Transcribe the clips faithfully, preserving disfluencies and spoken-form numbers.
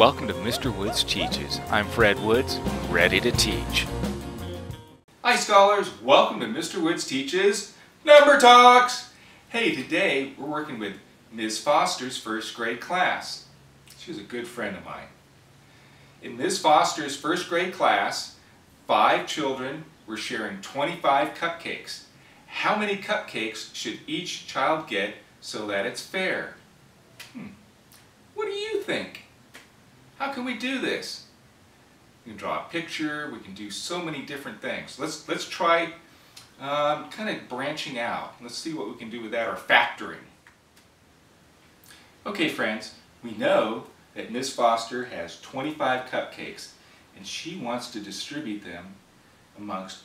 Welcome to Mister Woods Teaches. I'm Fred Woods, ready to teach. Hi scholars, welcome to Mister Woods Teaches Number Talks! Hey, today we're working with Miz Foster's first grade class. She was a good friend of mine. In Miz Foster's first grade class, five children were sharing twenty-five cupcakes. How many cupcakes should each child get so that it's fair? Hmm. What do you think? How can we do this? We can draw a picture, we can do so many different things. Let's, let's try um, kind of branching out. Let's see what we can do with that, or factoring. Okay friends, we know that Miz Foster has twenty-five cupcakes and she wants to distribute them amongst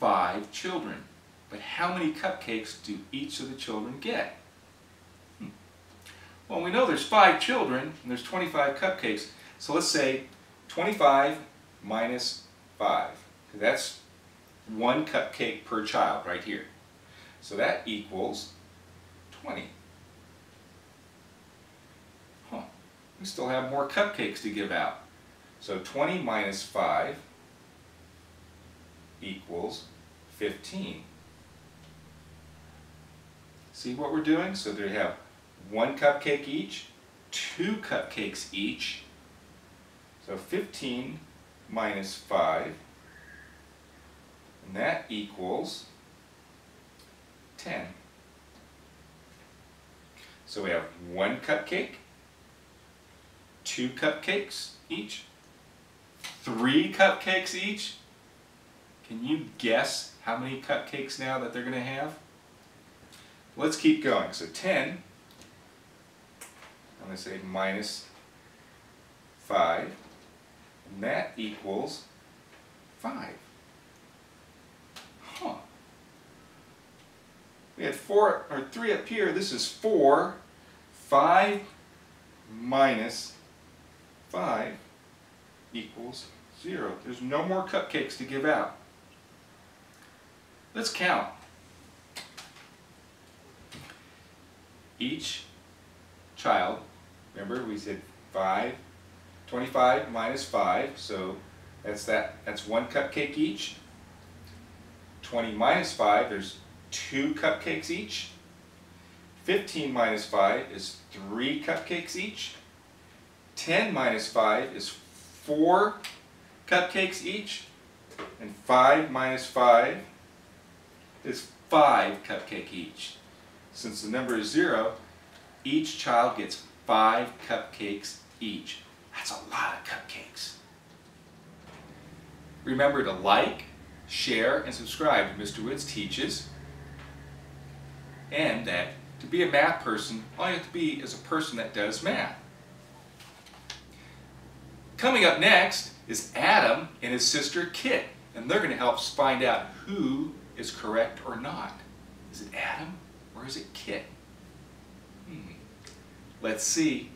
five children. But how many cupcakes do each of the children get? Hmm. Well, we know there's five children and there's twenty-five cupcakes. So let's say twenty-five minus five. That's one cupcake per child right here. So that equals twenty. Huh. We still have more cupcakes to give out. So twenty minus five equals fifteen. See what we're doing? So they have one cupcake each, two cupcakes each. So fifteen minus five, and that equals ten. So we have one cupcake, two cupcakes each, three cupcakes each. Can you guess how many cupcakes now that they're going to have? Let's keep going. So ten, I'm going to say minus five. And that equals five. Huh. We had four or three up here. This is four. five minus five equals zero. There's no more cupcakes to give out. Let's count. Each child, remember we said five. twenty-five minus five, so that's that. That's one cupcake each. twenty minus five, there's two cupcakes each. fifteen minus five is three cupcakes each. ten minus five is four cupcakes each. And five minus five is five cupcakes each. Since the number is zero, each child gets five cupcakes each. That's a lot of cupcakes. Remember to like, share, and subscribe to Mister Woods Teaches. And that to be a math person, all you have to be is a person that does math. Coming up next is Adam and his sister Kit, and they're going to help us find out who is correct or not. Is it Adam or is it Kit? Hmm. Let's see.